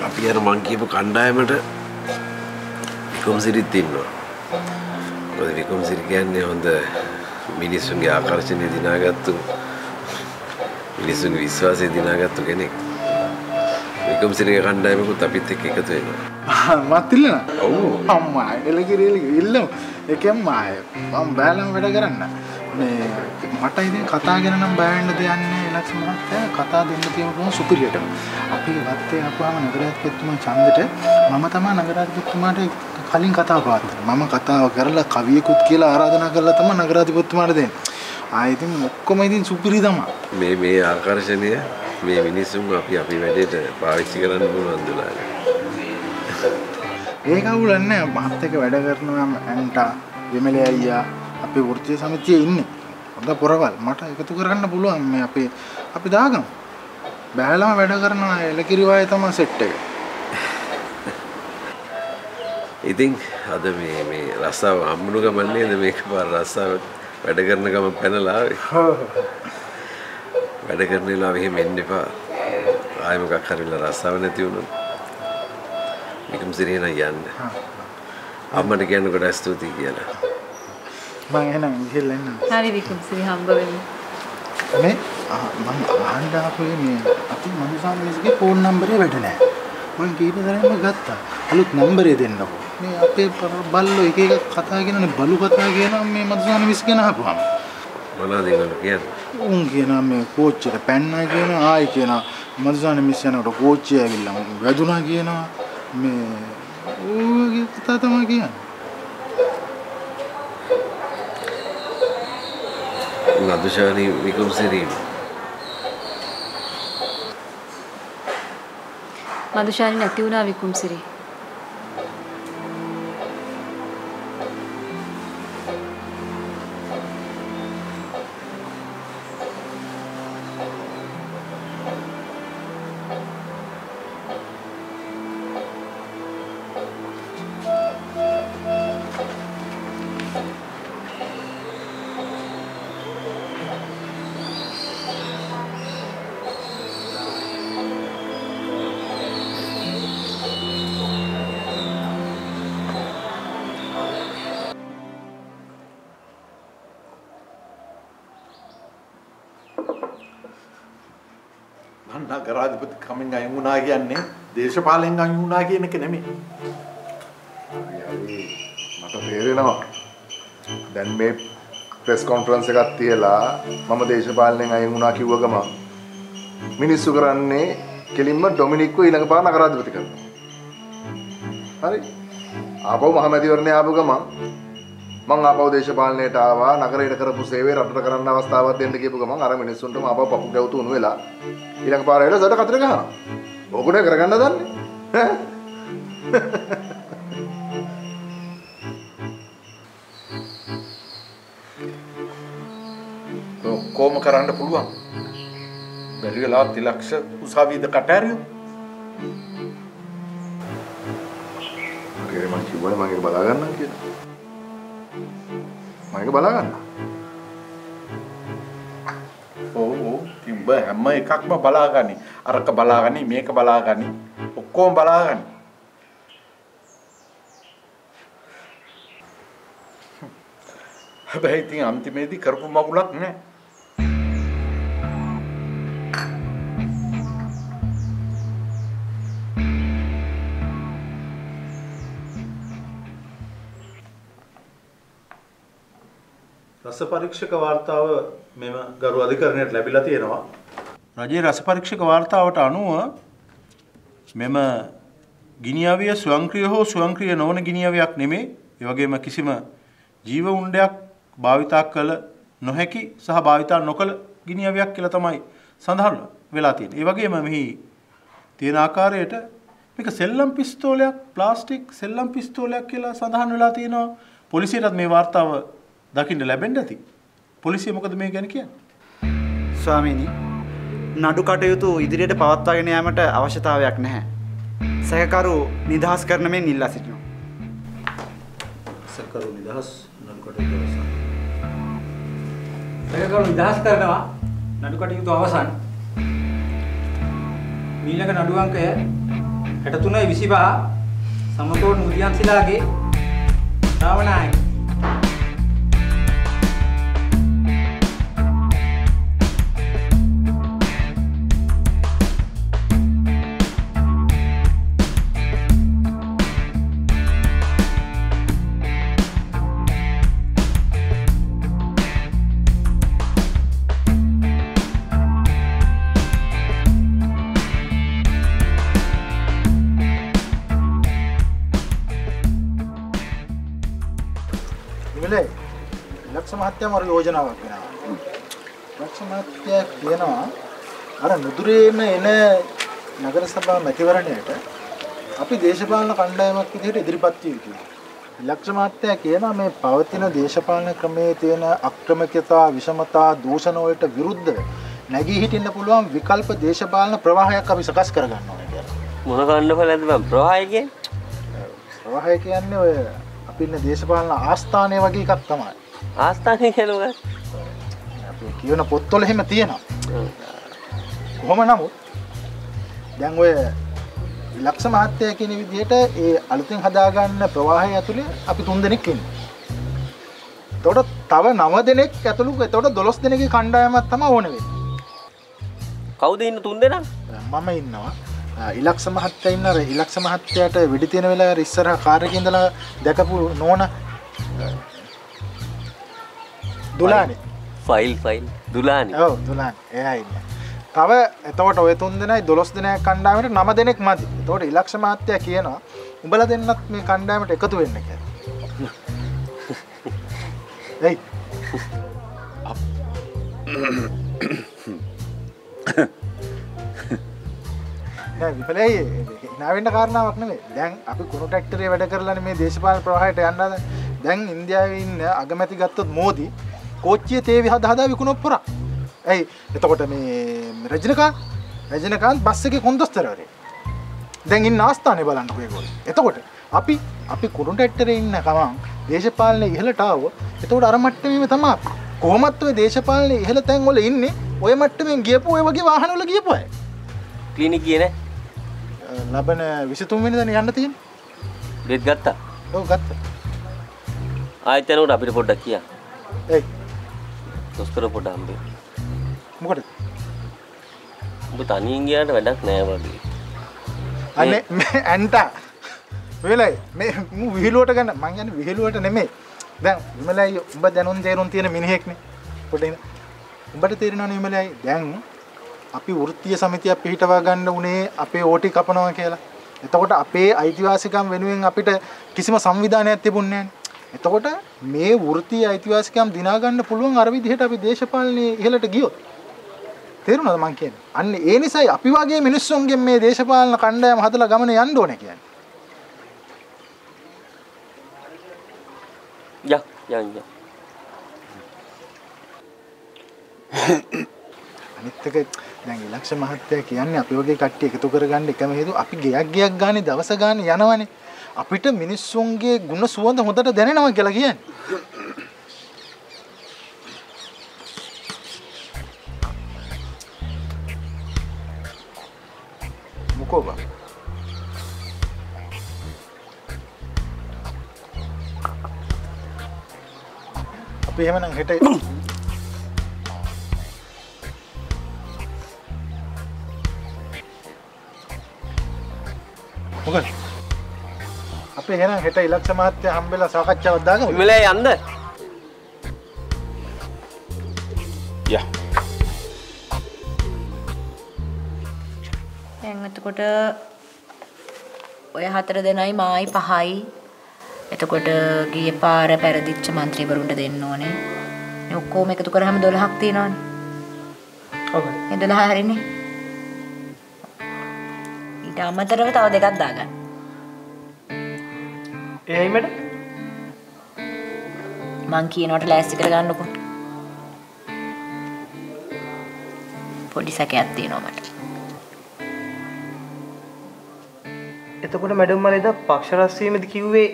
Tapi yang mangki itu kandai meter, Vikram Siri tinno. Kalau Vikram Siri kan ya honda minisungi akarcini dinagatu, minisungi viswasi dinagatu kenek. Vikram Siri kandai itu tapi teki katoi no. Mati lena? Oh, amai, elegi, ilmu, ekem mai, am balam beda keran na. Nih, mata ini kata aja nama band deh aneh. Semua kata dengan tiap orang superior. Tapi waktu aku ama negara itu cuma canggih deh. Mama tama negara itu cuma deh kaling kata apa? Mama kata kerala kaviya ikut kela aradhana kerala tama negara itu cuma deh. Ayo itu mukko mainin superior tama. Mei akarshaniya, mei ini semua api berdeh. Parisikan pun andulah. Eka bulan nih, bahte ke beda karena am enta, jemelaya iya, api borce sama cie ini. Udah porakal, mata itu kerana bulu ame api dah agam. Bahala mah beda karena, laki riwayat ama sette. Iting, ada me rasa, amnu ka mani ada me kabar rasa, beda karena ka mapena lawi. Beda karena lawi he mende pa, ayam ka karila rasa mana tiunun. Ikum siri na yan. Amma dekyan ko dastuti kiala. Bang enak, gila enak. Hari Vikram Siri hamba ini. Me, bang, anda apa ini? Ati manusia ini juga phone numbernya berdiri. Orang kiri sana memang gatta. Alut numbernya dengar. Me, apa balu ikik kata aja, nane balu kata aja, name manusia ini miskin apa ham? Mana dengar kian? Ungkian name coach, pen aja, nana aja, nana manusia ini miskin orang coach aja bilang. Gajun aja, nana me, kita tahu aja. Nggak tuh cari Vikram Siri. Madu cari nanti udah Vikram Siri. Anda kerajaan itu kami nggak ingin lagi aneh, desa paling nggak ingin lagi ini kenapa? Mata teri nama, dan me press conference kita tiela, mama desa paling nggak ingin lagi uga mah. Minister kerana kelimah Dominico ini nggak pernah kerajaan itu kan? Hari, apa Muhammadi orangnya apa uga mah? Mengapa desa paling itu apa? Negara ini kerap puseve, rata-rata kerana wastawa tiada kepo uga mah, karena minister itu apa papuk jauh tuh nuela. Ilang parah itu ada katanya kan? Bukannya kerjaan ada nih? Kau makaranda peluang. Beri lap tilaksa usahawi dekat teriu. Kira macam cuba ni manggil balagan lagi. Manggil balagan? Oh. Timbah, mai kak mau balagan nih, arah ke balagan nih, mie ke balagan nih, hukum balagan. Baik ting, amti medi kerpu mau ulak nih. රස පරීක්ෂක වාර්තාව මෙම ගරු අධිකරණයට ලැබිලා තියෙනවා. රජයේ රස පරීක්ෂක වාර්තාවට අනුව මෙම ගිනිඅවිය ස්වයංක්‍රීය හෝ ස්වයංක්‍රීය නොවන ගිනිඅවියක් නෙමේ. ඒ වගේම කිසිම ජීව උණ්ඩයක් භාවිතා කළ නොහැකි සහ භාවිතා නොකළ ගිනිඅවියක් කියලා තමයි සඳහන් වෙලා තියෙන්නේ. ඒ වගේම මෙහි තියෙන ආකාරයට මේක සෙල්ලම් පිස්තෝලයක්, ප්ලාස්ටික් සෙල්ලම් පිස්තෝලයක් කියලා සඳහන් වෙලා තියෙනවා. පොලිසියට මේ වාර්තාව දකින්න ලැබෙන්නේ නැති. පොලිසිය මොකද මේ ගැන කියන්නේ? ස්වාමීනි, නඩු කටයුතු ඉදිරියට පවත්වාගෙන යාමට අවශ්‍යතාවයක් නැහැ. සැකකරු නිදහස් කරන මෙන් ඉල්ලා සිටිනවා. සැකකරු නිදහස් නඩු කටයුතු අවසන්. සැකකරු නිදහස් කරනවා. නඩු කටයුතු අවසන්. මීළඟ නඩු අංකය 63 25 සමතෝඩ් මුදියන්සිලාගේ රාවණායි. ලක්ෂ මහත්තයා මරු යෝජනාවක් වෙනවා. ලක්ෂ මහත්තයා කියනවා අර නුදුරේන එන නගර සභා මැතිවරණයට අපි දේශපාලන කණ්ඩායමක් විදිහට ඉදිරිපත් වෙමු කියලා. ලක්ෂ මහත්තයා කියනවා මේ පවතින දේශපාලන ක්‍රමයේ තියෙන අක්‍රමිකතා, විෂමතා, දූෂණ වලට විරුද්ධව නැගී හිටින්න පුළුවන් විකල්ප දේශපාලන ප්‍රවාහයක් අපි සකස් කරගන්න ඕනේ කියලා. මොන කණ්ඩායමද බං ප්‍රවාහය කියන්නේ? ප්‍රවාහය කියන්නේ ඔය අපින්න දේශපාලන ආස්ථානය වගේ එකක් තමයි. ආස්ථානය කියලා අපි කියන පොත්වල එහෙම තියෙනවා. කොහොම නමුත් දැන් ඔය ලක්ෂ මහත්තයා කියන විදිහට ඒ අලුතෙන් හදාගන්න ප්‍රවාහය ඇතුලේ අපි 3 දෙනෙක් ඉන්නවා. එතකොට තව 9 දෙනෙක් ඇතුළු එතකොට 12 දෙනෙක්ගේ කණ්ඩායමක් තමයි ඕන වෙන්නේ. කවුද ඉන්න 3 දෙනා? මම ඉන්නවා. ඉලක්ෂ මහත්තයා ඉන්න අර ඉලක්ෂ මහත්තයාට වෙඩි තියෙන වෙලාවේ ඉස්සරහ කාර් එකේ ඉඳලා දැකපු නෝන දුලානි ෆයිල් දුලානි. ඔව් දුලානි. එයා ඉන්නේ. තව එතකොට ඔය 3 දෙනයි 12 දෙනා කණ්ඩායමට 9 දෙනෙක් මදි. එතකොට ඉලක්ෂ මහත්තයා කියනවා උඹලා දෙන්නත් මේ කණ්ඩායමට එකතු වෙන්න කියලා. එයි. නෑ විපලේ නාවෙන්න කාරණාවක් නෙමෙයි. දැන් අපි කුණු ට්‍රැක්ටරේ වැඩ කරලානේ මේ දේශපාලන ප්‍රවාහයට යන්නද? දැන් ඉන්දියාවේ ඉන්න අගමැති ගත්තොත් මෝදි කෝච්චියේ තේවි හදා විකුණොත් පුරා. එයි එතකොට මේ රජිනකාන්ත් බස් එකේ කොන්දොස්තරවරේ. දැන් ඉන්න ආස්ථානේ බලන්නකෝ ඒගොල්ලෝ. එතකොට අපි කුණු ට්‍රැක්ටරේ ඉන්න ගමන් දේශපාලනේ ඉහළට ආවොත් එතකොට අර මට්ටමේම තමයි අපි. කොහොමත් ඔය දේශපාලනේ ඉහළ තැන් වල ඉන්නේ ඔය මට්ටමින් ගියපු ඔය වගේ වාහන වල ගියපු අය. ක්ලිනික් ගියේ නෑ. ලබන 23 වෙනිදානේ යන්න තියෙන්නේ. බෙහෙත් ගත්තා. ඔව් ගත්තා. ආයෙත් එනකොට අපිට පොඩ්ඩක් කියන්න. එයි. දොස්තර පොඩ්ඩක් හම්බෙන්න. මොකටද? උඹ තනියෙන් ගියාට වැඩක් නෑ වගේ. අනේ මේ ඇන්ටා. වෙලයි මේ මු විහිළුවට ගන්න මං යන්නේ විහිළුවට නෙමෙයි. දැන් විමලයි උඹ දැනුම් තේරුම් තියෙන මිනිහෙක්නේ. පොඩ්ඩේ උඹට තේරෙනවනේ විමලයි දැන් අපි වෘත්තීය සමිතියක් පිහිටවා ගන්න උනේ අපේ ඕටි කපනවා කියලා. එතකොට අපේ අයිතිවාසිකම් වෙනුවෙන් අපිට කිසිම සංවිධානයක් තිබුණේ නැහැ. එතකොට මේ වෘත්තීය අයිතිවාසිකම් දිනා ගන්න පුළුවන් අර විදිහට අපි දේශපාලනේ ඉහළට ගියොත්. තේරුණාද මං කියන්නේ? අන්න ඒ නිසායි අපි වගේ මිනිස්සුන්ගෙන් මේ දේශපාලන කණ්ඩායම හදලා ගමන යන්න ඕනේ කියන්නේ. අනිත් එක දැන් ඉලක්ෂ මහත්තයා කියන්නේ අපි වගේ කට්ටිය එකතු කරගන්න එකම හේතුව අපි ගයක් ගානේ දවස ගානේ යනවනේ අපිට මිනිස්සුන්ගේ ගුණ සුවඳ හොඳට දැනෙනවා කියලා කියන්නේ. මොකෝබ අපි එහෙමනම් හෙට මොකද අපි එහෙනම් හෙට ඉලක්ෂ මහත්තයා හම්බෙලා සාකච්ඡාවක් දාගමු. මෙලේ යන්න. යා. දැන් එතකොට ඔය 4 දෙනයි මායි 5යි. එතකොට ගියේ පාර පෙරදිච්ච മന്ത്രിවරුන්ට දෙන්න ඕනේ. මේ ඔක්කොම එකතු කරාම 12ක් තියෙනවනේ. ඔව්. ඒ 12 හරිනේ. අමතරව තව දෙකක් දාගන්න. එයි මඩ මං කියනවට ලෑස්ති කරගන්නකො. පොඩි සැකයක් තියෙනවා මට. එතකොට මැඩම් මම එදා පක්ෂ රැස්වීමේදී කිව්වේ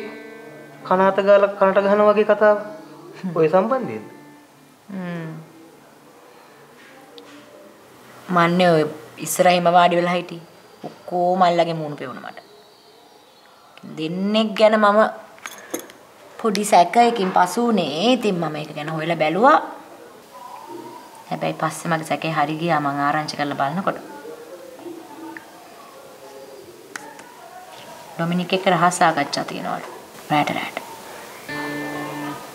කනාත ගාලා කනට ගහන වගේ කතාව. ඔය සම්බන්ධයද? මන්නේ ඔය ඉස්සරහින්ම වාඩි වෙලා හිටියේ. ඔක්කොම අල්ලගේ මූණු පෙවුණා මට. දෙන්නේ ගැන මම පොඩි සැකයකින් පසු උනේ. ඉතින් මම ඒක ගැන හොයලා බැලුවා. හැබැයි පස්සේ මගේ සැකේ හරි ගියා මං ආරංචි කරලා බලනකොට. ඩොමිනික් එක්ක රහස් සාකච්ඡා තියනවලු. රැට රැට.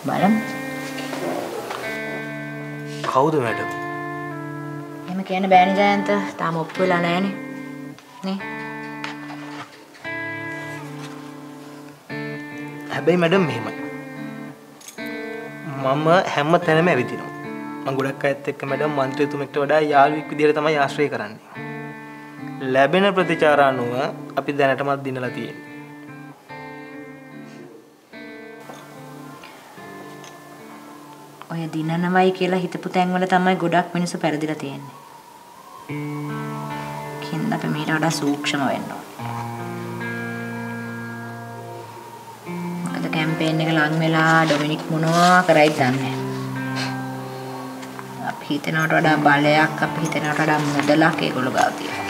බලමු. කවුද මැඩම්? එහෙම කියන්න බෑනේ ජයන්ත. තාම ඔප්පු වෙලා නෑනේ. නේ. හැබැයි මැඩම් මෙහෙමයි. මම හැම තැනම ඇවිදිනවා. මම ගොඩක් අයත් එක්ක මැඩම් මන්ත්‍රීතුමෙක්ට වඩා යාළුවෙක් විදියට තමයි ආශ්‍රය කරන්නේ. ලැබෙන ප්‍රතිචාර අනුව අපි දැනටමත් දිනලා තියෙනවා. ඔය දිනනවයි කියලා හිතපු තැන්වල තමයි ගොඩක් මිනිස්සු පෙරදිලා තියෙන්නේ. කින්ද අපි මේකට වඩා සූක්ෂම වෙන්න ඕනේ. මොකද කැම්පේන් එක ලඟ වෙලා ඩොමිනික් මොනවා කරයිද දන්නේ නැහැ. අපි හිතනවට වඩා බලයක් අපි හිතනවට වඩා මුදලක් ඒගොල්ලෝ ගාව තියෙනවා.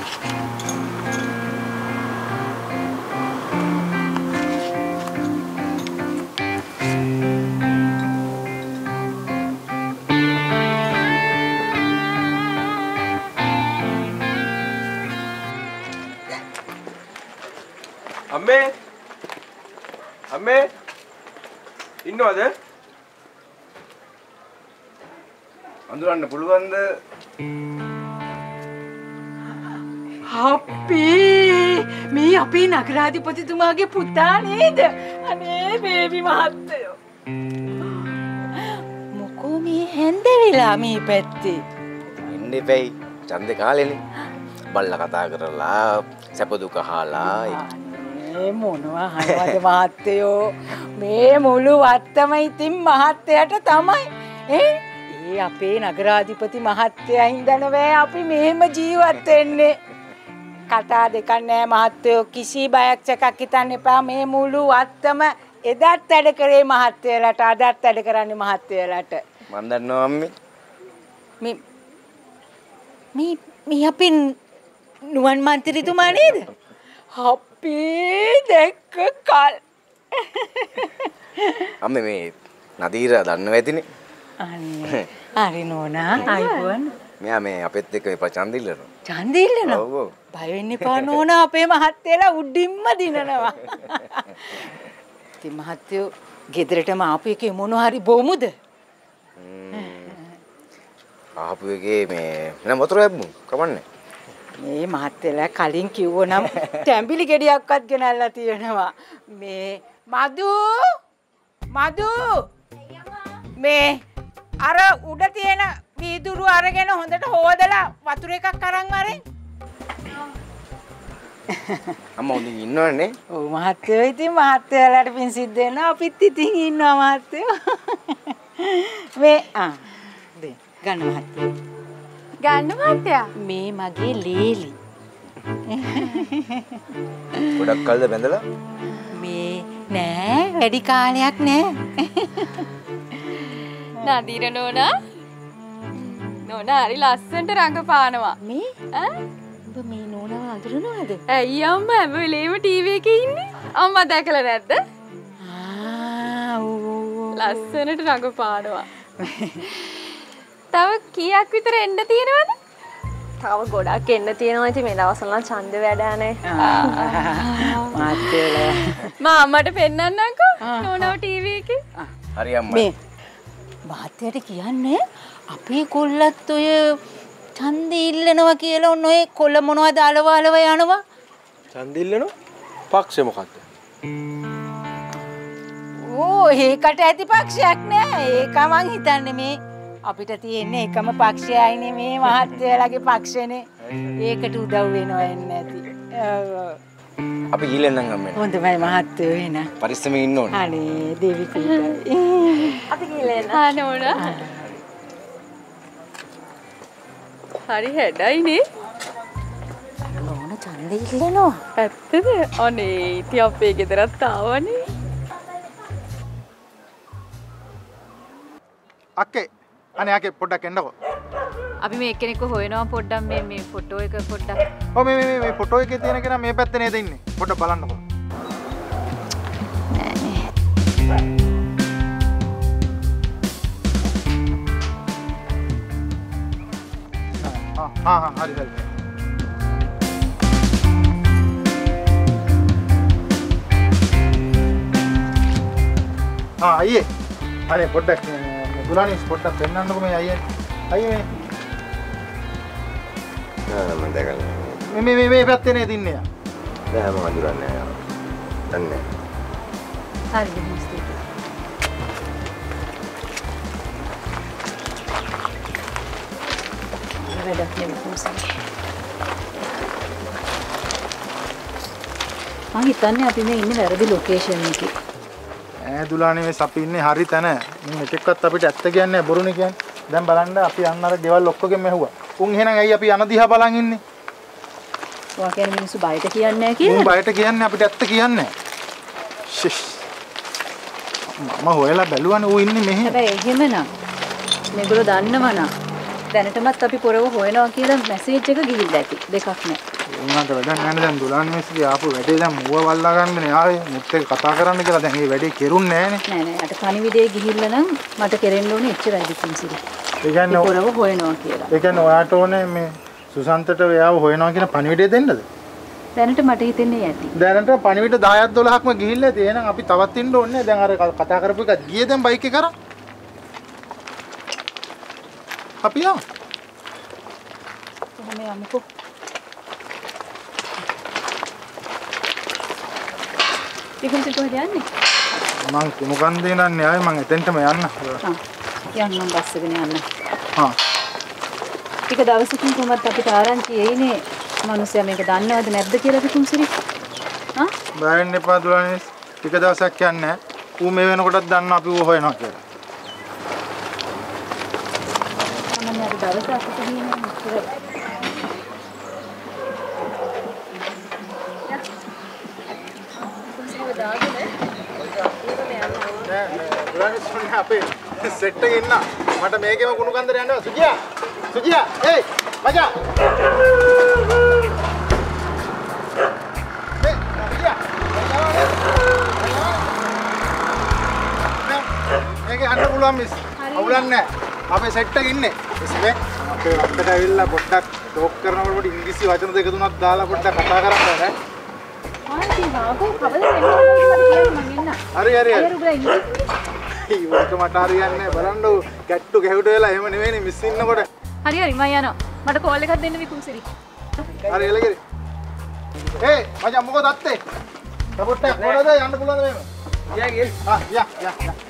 Amme, innoada. Anduranna puluwanda. Happy, me api nagaradipathithumage putha neida. Ane baby mahattayo. Moko me hende vela me patte. Inne pei chande kalene. Balla katha karala, sapaduka kahala. මේ මොනවා හරවද මහත්තයෝ මේ මුළු වත්තම ඉතින් මහත්තයට තමයි ඒ අපේ නගරාධිපති මහත්තයා ඉඳනවෑ අපි මෙහෙම ජීවත් වෙන්නේ කතා දෙකක් නෑ මහත්තයෝ කිසි බයක් චකක් හිතන්න එපා මේ මුළු වත්තම එදත් වැඩ කරේ මහත්තයලට අදත් වැඩ කරන්නේ මහත්තයලට මම දන්නවා අම්මේ මේ අපේ නුවන් මන්ත්‍රීතුමා නේද පිදෙක්ක කල් අම්මේ මේ නදීරා දන්නව ඇතිනේ අනේ හරි නෝනා අයිබෝන් මෙයා මේ අපෙත් එක්ක මේ චන්දිල්ලන ඔව් බය වෙන්න එපා නෝනා අපේ මහත්තයලා උඩින්ම දිනනවා ඉතින් මහත්තයෝ ගෙදරටම ආපු එකේ මොන හරි බොමුද ආපු එකේ මේ නම වතුර යම්මු කමන්නේ මේ මහත්තයලා කලින් කිව්වනම් තැඹිලි ගෙඩියක්වත් ගෙනල්ලා තියෙනවා මේ මදු මේ අර උඩ තියෙන වීදුරු අරගෙන හොඳට හොදලා වතුර එකක් අරන් වරෙන් අම්මා උඩින් ඉන්නවනේ ඔව් මහත්තයෝ ඉතින් මහත්තයලාට පින් සිද්ධ වෙනවා අපිත් ඉතින් ඉන්නවා මහත්තයෝ මේ ආ දෙන්න ගන්න මහත්තයෝ ගන්න මහත්තයා මේ මගේ ලේලි ගොඩක් කල්ද බැඳලා මේ නෑ වැඩි කාලයක් නෑ නදීර නෝනා නෝනා හරි ලස්සනට රඟපානවා මේ ඔබ මේ නෝනාව අඳුරනවද ඇයි අම්මා හැම වෙලේම ටීවී එකේ ඉන්නේ අම්මා දැකලා නැද්ද ආ ඕ ලස්සනට රඟපානවා තව කීයක් විතර එන්න තියෙනවද? තව ගොඩක් එන්න තියෙනවා. ඉතින් මේ දවස්වල නම් ඡන්ද වැඩානේ. මාත්තේලා. මාමට පෙන්නන්නම්කෝ. නෝනව ටීවී එකේ. හරි අම්මා. මේ මාත්තයට කියන්නේ අපේ කොල්ලත් ඔය ඡන්ද ඉල්ලනවා කියලා ඔන්න ඔය කොළ මොනවද අලවලව යනවා. ඡන්ද ඉල්ලනවා? පක්ෂේ මොකක්ද? ඕ ඒකට ඇති පක්ෂයක් නෑ. ඒක මං හිතන්නේ මේ අපිට තියෙන්නේ එකම පක්ෂයයිනේ මේ මහත්තයලාගේ පක්ෂනේ. ඒකට උදව් වෙනවා එන්නේ ඇති. අපි ගිහලනම් අම්මේ. හොඳයි මහත්තයෝ එන. පරිස්සමෙන් ඉන්න ඕනේ. අනේ දේවි කීකයි. අපි ගිහලන. ආ නෝනා. හරි හැඩයිනේ. නෝන ඡන්දේ ඉල්ලනවා. ඇත්තද? අනේ ඉතින් අපේ ගෙදරත් ආවනේ. අක්කේ අනේ ආකේ පොඩ්ඩක් එන්නකෝ අපි මේ එක්කෙනෙක්ව හොයනවා පොඩ්ඩක් මේ ෆොටෝ එක පොඩ්ඩක් ඔව් මේ ෆොටෝ එකේ තියෙන කෙනා මේ පැත්තේ නේද ඉන්නේ පොඩ්ඩක් බලන්නකො නෑ ආ හරි හරි iya, ada produk bulan ini produk tenan itu kami aye, nah mendekat, me berarti nih dinnya, dah mau jualannya, tanne, hari ini mesti, ada film musik, ini tanne apa ini ada di location ini. Dulani මේ සපින්නේ හරි තැන මේ එකෙක්වත් අපිට ඇත්ත කියන්නේ බොරුනේ කියන්නේ දැන් බලන්න අපි අන්න අර ගෙවල් ඔක්කොගෙම ඇහුවා උන් එහෙනම් ඇයි අපි යන දිහා බලන් ඉන්නේ ඔයා කියන්නේ මිනිස්සු බයට කියන්නේ නැහැ කියලා උන් බයට කියන්නේ අපිට ඇත්ත කියන්නේ නැහැ මම හොයලා බැලුවානේ ඌ ඉන්නේ මෙහෙ හැබැයි එහෙමනම් මේගොල්ලෝ දන්නවනම් දැනටමත් අපි පොරව හොයනවා කියලා මැසේජ් එක ගිහිල්ලා ඇති දෙකක් නෑ උන්නාට වැඩක් නැහැ දැන් දුලාන් මිස්ගේ ආපු වැඩේ දැන් මුව වල්ලා ගන්නනේ ආයේ මුත් එක කතා කරන්න කියලා දැන් මේ වැඩේ කෙරුන්නේ නෑනේ නෑ අර පණිවිඩේ ගිහිල්ලා නම් මට කෙරෙන්න ඕනේ එච්චරයි කිසිම ඒ කියන්නේ පොරව හොයනවා කියලා ඒ කියන්නේ ඔයාට ඕනේ මේ සුසන්තට එයාව හොයනවා කියන පණිවිඩේ දෙන්නද දැනට මට හිතෙන්නේ ඇති දැනට පණිවිඩ 10ක් 12ක්ම ගිහිල්ලා ඉතින් එහෙනම් අපි තවත් ඉන්න ඕනේ දැන් අර කතා කරපු එක ගියේ දැන් බයික් එක කරා Tapi ya, kami amiku. Ikan itu ada nih. Mang, bukan di nanti aja, mang itu entah mana. Yang mang bahasa gini aneh. Hah. Jika dalam sekian kumat tapi taran sih ini manusia mereka danna ada nebda kira betul sih. Hah? Bayar nih padulan ini. Jika dalam sekian aneh, umeven kodat danna api uhoy nak kira. Terus aku begini, terus. Ya, aku sudah dah tu deh. Ya, bulan itu ni apa? Sette inna. Mata megi mau kunukan dari anda. Sujia, Sujia, hey, maja. Hey, Sujia, maja. Megi anda bulan miss, bulan ni. Apa sette inne? इसमें आपके आपके tile ला बोट्टा dock करना पड़ेगा इंग्लिशी वाचन देखो तो ना दाला बोट्टा कथा करा पड़ेगा हाँ जी हाँ को खबर नहीं मंगे ना अरे अरे ये वो तो मटारी याने बरांडो कैटू कैटू ये ला ये मनी मनी मिसिंग ना पड़े अरे अरे माया ना मटको वाले का देने भी कुछ री अरे ये लगे ए मजा मुको दाते तब बोट्टा बोला था याने बोला था ये